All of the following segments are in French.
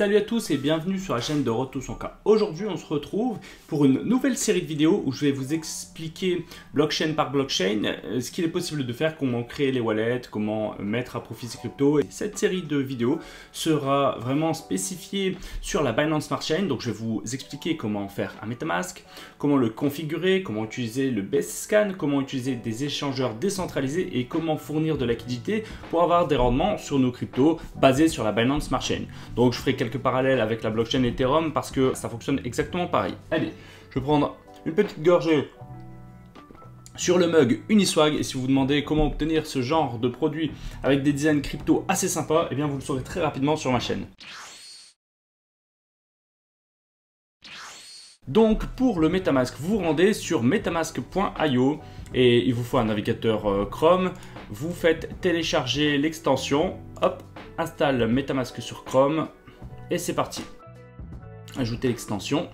Salut à tous et bienvenue sur la chaîne de Road to 100K. Aujourd'hui, on se retrouve pour une nouvelle série de vidéos où je vais vous expliquer blockchain par blockchain ce qu'il est possible de faire, comment créer les wallets, comment mettre à profit ces cryptos. Et cette série de vidéos sera vraiment spécifiée sur la Binance Smart Chain. Donc, je vais vous expliquer comment faire un MetaMask, comment le configurer, comment utiliser le Best Scan, comment utiliser des échangeurs décentralisés et comment fournir de la liquidité pour avoir des rendements sur nos cryptos basés sur la Binance Smart Chain. Donc, je ferai quelques parallèles avec la blockchain Ethereum parce que ça fonctionne exactement pareil. Allez, je vais prendre une petite gorgée sur le mug Uniswag, et si vous vous demandez comment obtenir ce genre de produit avec des designs crypto assez sympas, eh bien vous le saurez très rapidement sur ma chaîne. Donc pour le MetaMask, vous vous rendez sur metamask.io et il vous faut un navigateur Chrome. Vous faites télécharger l'extension, hop, installe MetaMask sur Chrome. Et c'est parti. Ajoutez l'extension.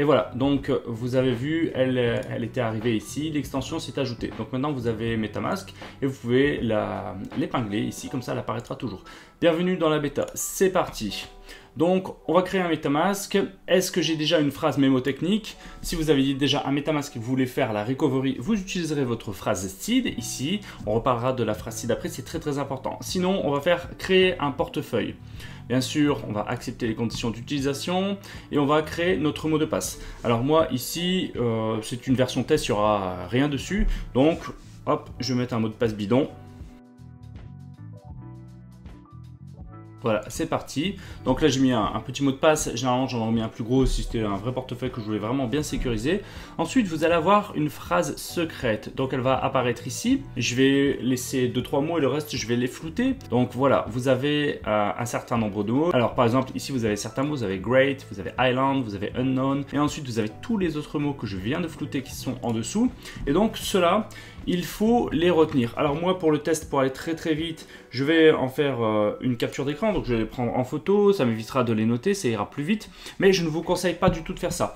Et voilà, donc vous avez vu, elle était arrivée ici, l'extension s'est ajoutée. Donc maintenant vous avez MetaMask et vous pouvez l'épingler ici, comme ça elle apparaîtra toujours. Bienvenue dans la bêta, c'est parti. Donc on va créer un MetaMask. Est-ce que j'ai déjà une phrase mémotechnique? Si vous avez déjà un MetaMask et que vous voulez faire la recovery, vous utiliserez votre phrase seed ici. On reparlera de la phrase seed après, c'est très très important. Sinon on va faire créer un portefeuille. Bien sûr, on va accepter les conditions d'utilisation et on va créer notre mot de passe. Alors moi ici, c'est une version test, il n'y aura rien dessus. Donc, hop, je vais mettre un mot de passe bidon. Voilà, c'est parti. Donc là, j'ai mis un petit mot de passe. Généralement, j'en ai mis un plus gros si c'était un vrai portefeuille que je voulais vraiment bien sécuriser. Ensuite, vous allez avoir une phrase secrète. Donc, elle va apparaître ici. Je vais laisser 2-3 mots et le reste, je vais les flouter. Donc voilà, vous avez un certain nombre de mots. Alors, par exemple, ici, vous avez certains mots. Vous avez Great, vous avez Island, vous avez Unknown. Et ensuite, vous avez tous les autres mots que je viens de flouter qui sont en dessous. Et donc, ceux-là, il faut les retenir. Alors moi, pour le test, pour aller très très vite, je vais en faire une capture d'écran. Donc je vais les prendre en photo, ça m'évitera de les noter, ça ira plus vite. Mais je ne vous conseille pas du tout de faire ça.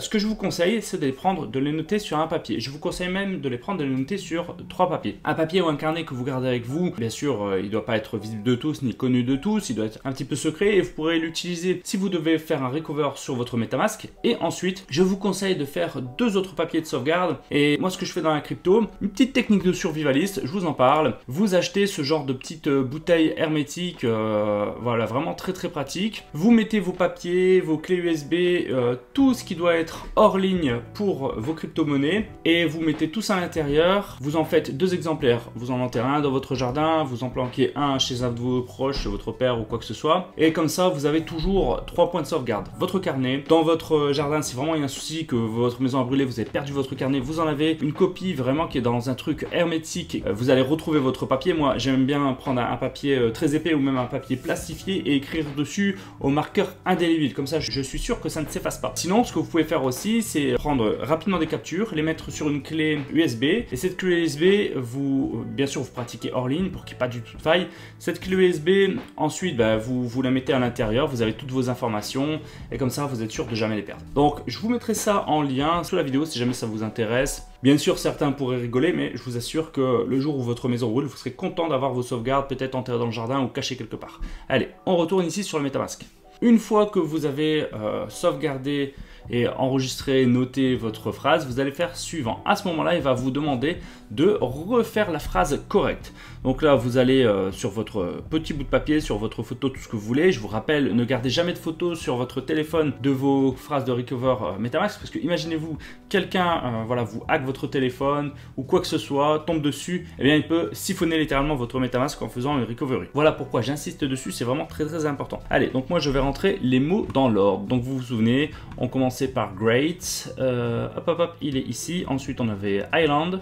Ce que je vous conseille, c'est de les prendre, de les noter sur un papier. Je vous conseille même de les prendre, de les noter sur 3 papiers. Un papier ou un carnet que vous gardez avec vous. Bien sûr, il ne doit pas être visible de tous, ni connu de tous. Il doit être un petit peu secret et vous pourrez l'utiliser si vous devez faire un recover sur votre MetaMask. Et ensuite, je vous conseille de faire 2 autres papiers de sauvegarde. Et moi, ce que je fais dans la crypto, une petite technique de survivaliste, je vous en parle. Vous achetez ce genre de petite bouteille hermétique. Voilà, vraiment très très pratique. Vous mettez vos papiers, vos clés USB, tout ce qui doit être hors ligne pour vos crypto-monnaies, et vous mettez tout ça à l'intérieur. Vous en faites 2 exemplaires. Vous en enterrez un dans votre jardin, vous en planquez un chez un de vos proches, chez votre père ou quoi que ce soit. Et comme ça, vous avez toujours 3 points de sauvegarde. Votre carnet, dans votre jardin, si vraiment il y a un souci, que votre maison a brûlé, vous avez perdu votre carnet, vous en avez une copie vraiment qui est dans un truc hermétique. Vous allez retrouver votre papier. Moi, j'aime bien prendre un papier très épais ou même un papier plastifié et écrire dessus au marqueur indélébile. Comme ça, je suis sûr que ça ne s'efface pas. Sinon, ce que vous pouvez faire aussi, c'est prendre rapidement des captures, les mettre sur une clé USB. Et cette clé USB, vous, bien sûr, vous pratiquez hors ligne pour qu'il n'y ait pas du tout de faille. Cette clé USB, ensuite, vous la mettez à l'intérieur. Vous avez toutes vos informations et comme ça, vous êtes sûr de jamais les perdre. Donc, je vous mettrai ça en lien sous la vidéo si jamais ça vous intéresse. Bien sûr, certains pourraient rigoler, mais je vous assure que le jour où votre maison roule, vous serez content d'avoir vos sauvegardes peut-être enterrées dans le jardin ou cachées quelque part. Allez, on retourne ici sur le MetaMask. Une fois que vous avez sauvegardé et enregistré, noté votre phrase, vous allez faire suivant. À ce moment-là, il va vous demander de refaire la phrase correcte. Donc là, vous allez sur votre petit bout de papier, sur votre photo, tout ce que vous voulez. Je vous rappelle, ne gardez jamais de photos sur votre téléphone de vos phrases de recover MetaMask, parce que imaginez-vous, quelqu'un voilà, vous hack votre téléphone ou quoi que ce soit, tombe dessus, et bien il peut siphonner littéralement votre MetaMask en faisant une recovery. Voilà pourquoi j'insiste dessus, c'est vraiment très très important. Allez, donc moi je vais rentrer les mots dans l'ordre. Donc vous vous souvenez, on commençait par Great, hop hop hop, il est ici. Ensuite on avait Island.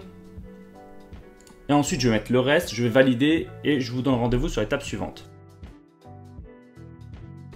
Et ensuite, je vais mettre le reste, je vais valider et je vous donne rendez-vous sur l'étape suivante.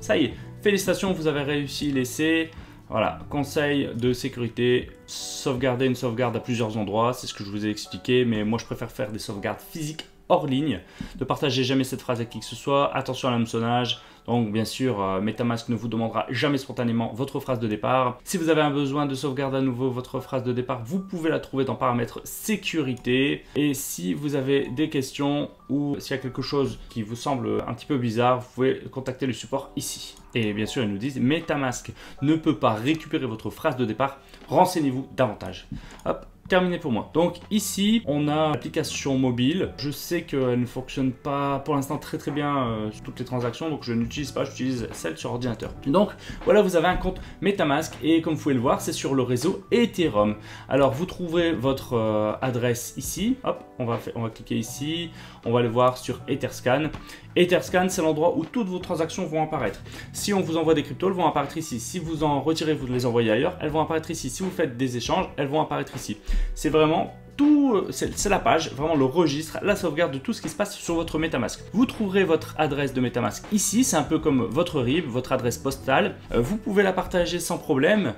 Ça y est, félicitations, vous avez réussi l'essai. Voilà, conseil de sécurité, sauvegarder une sauvegarde à plusieurs endroits, c'est ce que je vous ai expliqué, mais moi je préfère faire des sauvegardes physiques hors ligne. Ne partagez jamais cette phrase avec qui que ce soit, attention à l'hameçonnage. Donc bien sûr, MetaMask ne vous demandera jamais spontanément votre phrase de départ. Si vous avez un besoin de sauvegarder à nouveau votre phrase de départ, vous pouvez la trouver dans paramètres sécurité. Et si vous avez des questions ou s'il y a quelque chose qui vous semble un petit peu bizarre, vous pouvez contacter le support ici. Et bien sûr, ils nous disent MetaMask ne peut pas récupérer votre phrase de départ, renseignez-vous davantage. Hop, terminé pour moi. Donc ici, on a l'application mobile. Je sais qu'elle ne fonctionne pas pour l'instant très bien sur toutes les transactions, donc je n'utilise pas, j'utilise celle sur ordinateur. Donc voilà, vous avez un compte MetaMask et comme vous pouvez le voir, c'est sur le réseau Ethereum. Alors vous trouverez votre adresse ici. Hop, on va cliquer ici. On va le voir sur Etherscan. Etherscan, c'est l'endroit où toutes vos transactions vont apparaître. Si on vous envoie des cryptos, elles vont apparaître ici. Si vous en retirez, vous les envoyez ailleurs, elles vont apparaître ici. Si vous faites des échanges, elles vont apparaître ici. C'est vraiment tout, c'est la page, vraiment le registre, la sauvegarde de tout ce qui se passe sur votre MetaMask. Vous trouverez votre adresse de MetaMask ici, c'est un peu comme votre RIB, votre adresse postale. Vous pouvez la partager sans problème,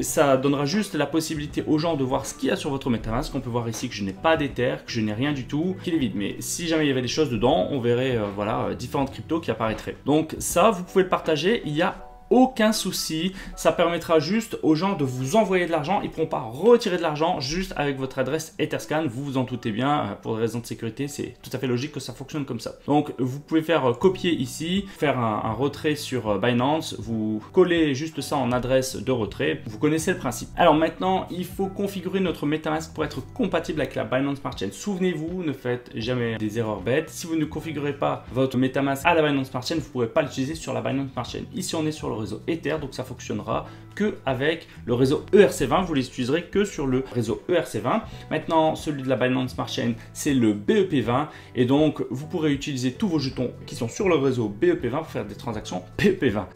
ça donnera juste la possibilité aux gens de voir ce qu'il y a sur votre MetaMask. On peut voir ici que je n'ai pas d'Ether, que je n'ai rien du tout, qu'il est vide. Mais si jamais il y avait des choses dedans, on verrait voilà, différentes cryptos qui apparaîtraient. Donc ça, vous pouvez le partager, il y a aucun souci, ça permettra juste aux gens de vous envoyer de l'argent, ils ne pourront pas retirer de l'argent juste avec votre adresse Etherscan, vous vous en doutez bien, pour des raisons de sécurité, c'est tout à fait logique que ça fonctionne comme ça. Donc vous pouvez faire copier ici, faire un retrait sur Binance, vous collez juste ça en adresse de retrait, vous connaissez le principe. Alors maintenant, il faut configurer notre MetaMask pour être compatible avec la Binance Smart Chain. Souvenez-vous, ne faites jamais des erreurs bêtes, si vous ne configurez pas votre MetaMask à la Binance Smart Chain, vous ne pourrez pas l'utiliser sur la Binance Smart Chain. Ici on est sur le réseau Ether, donc ça fonctionnera que avec le réseau ERC20, vous les utiliserez que sur le réseau ERC20. Maintenant, celui de la Binance Smart Chain, c'est le BEP20 et donc vous pourrez utiliser tous vos jetons qui sont sur le réseau BEP20 pour faire des transactions BEP20.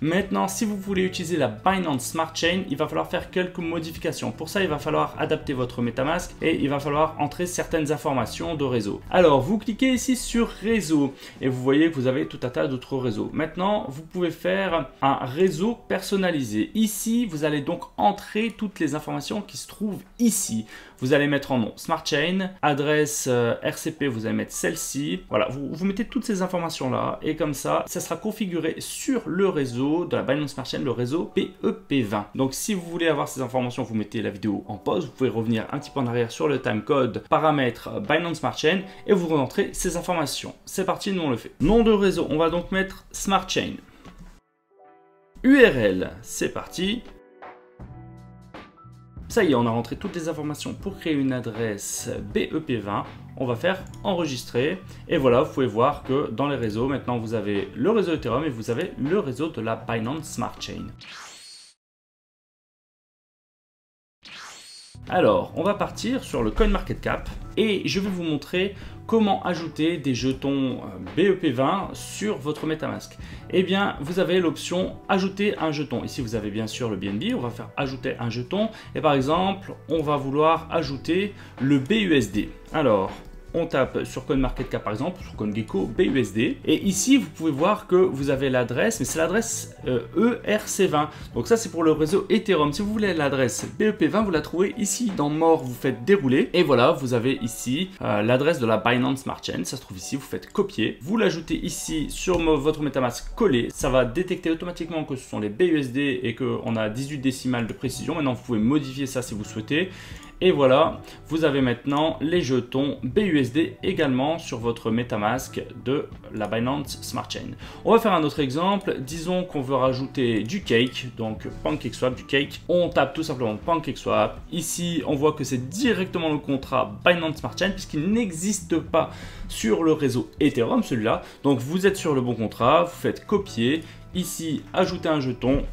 Maintenant, si vous voulez utiliser la Binance Smart Chain, il va falloir faire quelques modifications. Pour ça, il va falloir adapter votre MetaMask et il va falloir entrer certaines informations de réseau. Alors, vous cliquez ici sur réseau et vous voyez que vous avez tout un tas d'autres réseaux. Maintenant, vous pouvez faire un réseau personnalisé. Ici, vous allez donc entrer toutes les informations qui se trouvent ici. Vous allez mettre en nom Smart Chain, adresse RCP, vous allez mettre celle-ci. Voilà, vous mettez toutes ces informations-là et comme ça, ça sera configuré sur le réseau de la Binance Smart Chain, le réseau BEP20. Donc si vous voulez avoir ces informations, vous mettez la vidéo en pause, vous pouvez revenir un petit peu en arrière sur le timecode, paramètres Binance Smart Chain et vous rentrez ces informations. C'est parti, nous on le fait. Nom de réseau, on va donc mettre Smart Chain. URL, c'est parti. Ça y est, on a rentré toutes les informations pour créer une adresse BEP20. On va faire enregistrer et voilà, vous pouvez voir que dans les réseaux, maintenant vous avez le réseau Ethereum et vous avez le réseau de la Binance Smart Chain. Alors, on va partir sur le CoinMarketCap et je vais vous montrer comment ajouter des jetons BEP20 sur votre MetaMask. Eh bien, vous avez l'option ajouter un jeton. Ici, vous avez bien sûr le BNB, on va faire ajouter un jeton et par exemple, on va vouloir ajouter le BUSD. Alors, on tape sur CoinMarketCap par exemple, sur CoinGecko, BUSD. Et ici, vous pouvez voir que vous avez l'adresse, mais c'est l'adresse ERC20. Donc ça, c'est pour le réseau Ethereum. Si vous voulez l'adresse BEP20, vous la trouvez ici dans More, vous faites dérouler. Et voilà, vous avez ici l'adresse de la Binance Smart Chain. Ça se trouve ici, vous faites copier. Vous l'ajoutez ici sur votre MetaMask collé. Ça va détecter automatiquement que ce sont les BUSD et qu'on a 18 décimales de précision. Maintenant, vous pouvez modifier ça si vous souhaitez. Et voilà, vous avez maintenant les jetons BUSD également sur votre MetaMask de la Binance Smart Chain. On va faire un autre exemple. Disons qu'on veut rajouter du cake, donc PancakeSwap, du cake. On tape tout simplement PancakeSwap. Ici, on voit que c'est directement le contrat Binance Smart Chain puisqu'il n'existe pas sur le réseau Ethereum, celui-là. Donc, vous êtes sur le bon contrat, vous faites copier. Ici, ajouter un jeton,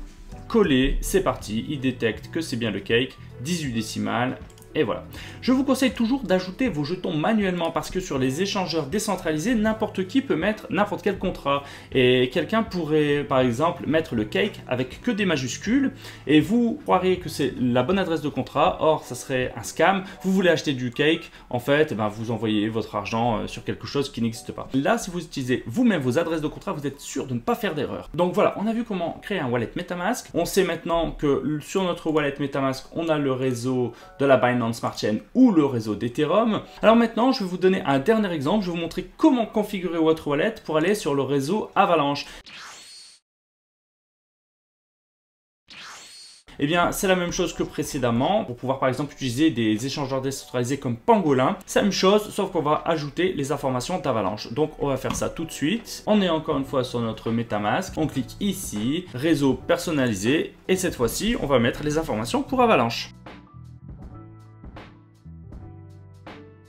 coller, c'est parti. Il détecte que c'est bien le cake, 18 décimales. Et voilà. Je vous conseille toujours d'ajouter vos jetons manuellement parce que sur les échangeurs décentralisés, n'importe qui peut mettre n'importe quel contrat. Et quelqu'un pourrait, par exemple, mettre le cake avec que des majuscules et vous croiriez que c'est la bonne adresse de contrat. Or, ça serait un scam. Vous voulez acheter du cake. En fait, vous envoyez votre argent sur quelque chose qui n'existe pas. Là, si vous utilisez vous-même vos adresses de contrat, vous êtes sûr de ne pas faire d'erreur. Donc voilà, on a vu comment créer un wallet MetaMask. On sait maintenant que sur notre wallet MetaMask, on a le réseau de la Binance Binance Smart Chain ou le réseau d'Ethereum. Alors maintenant, je vais vous donner un dernier exemple. Je vais vous montrer comment configurer votre wallet pour aller sur le réseau Avalanche. Eh bien, c'est la même chose que précédemment pour pouvoir par exemple utiliser des échangeurs décentralisés comme Pangolin. C'est la même chose, sauf qu'on va ajouter les informations d'Avalanche. Donc, on va faire ça tout de suite. On est encore une fois sur notre MetaMask. On clique ici, réseau personnalisé. Et cette fois-ci, on va mettre les informations pour Avalanche.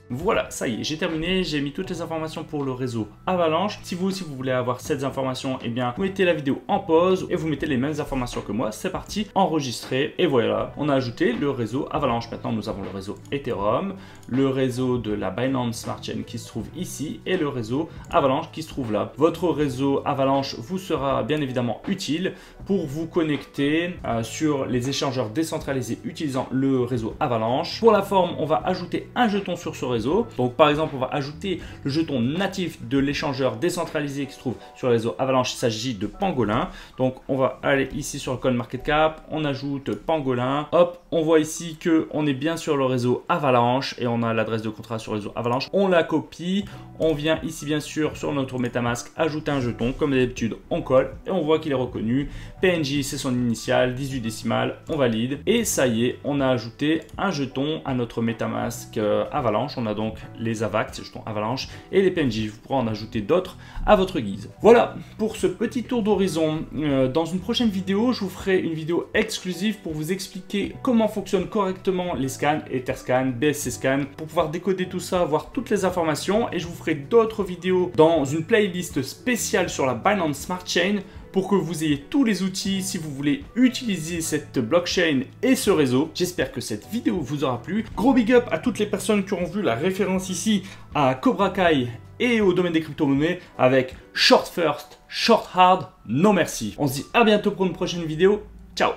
Voilà, ça y est, j'ai terminé, j'ai mis toutes les informations pour le réseau Avalanche. Si vous aussi vous voulez avoir ces informations, eh bien, vous mettez la vidéo en pause et vous mettez les mêmes informations que moi. C'est parti, enregistré. Et voilà, on a ajouté le réseau Avalanche. Maintenant, nous avons le réseau Ethereum, le réseau de la Binance Smart Chain qui se trouve ici et le réseau Avalanche qui se trouve là. Votre réseau Avalanche vous sera bien évidemment utile pour vous connecter sur les échangeurs décentralisés utilisant le réseau Avalanche. Pour la forme, on va ajouter un jeton sur ce réseau. Donc par exemple, on va ajouter le jeton natif de l'échangeur décentralisé qui se trouve sur le réseau Avalanche, il s'agit de Pangolin. Donc on va aller ici sur le CoinMarketCap, on ajoute Pangolin, hop, on voit ici que on est bien sur le réseau Avalanche et on a l'adresse de contrat sur le réseau Avalanche, on la copie, on vient ici bien sûr sur notre MetaMask, ajouter un jeton, comme d'habitude on colle et on voit qu'il est reconnu, PNG c'est son initiale, 18 décimales, on valide et ça y est, on a ajouté un jeton à notre MetaMask Avalanche, on a donc les AVAX, jetons Avalanche et les PNG, vous pourrez en ajouter d'autres à votre guise. Voilà pour ce petit tour d'horizon. Dans une prochaine vidéo, je vous ferai une vidéo exclusive pour vous expliquer comment fonctionnent correctement les scans, Etherscan, BSCScan, pour pouvoir décoder tout ça, voir toutes les informations et je vous ferai d'autres vidéos dans une playlist spéciale sur la Binance Smart Chain pour que vous ayez tous les outils si vous voulez utiliser cette blockchain et ce réseau. J'espère que cette vidéo vous aura plu. Gros big up à toutes les personnes qui auront vu la référence ici à Cobra Kai et au domaine des crypto-monnaies avec short first, short hard, no merci. On se dit à bientôt pour une prochaine vidéo. Ciao!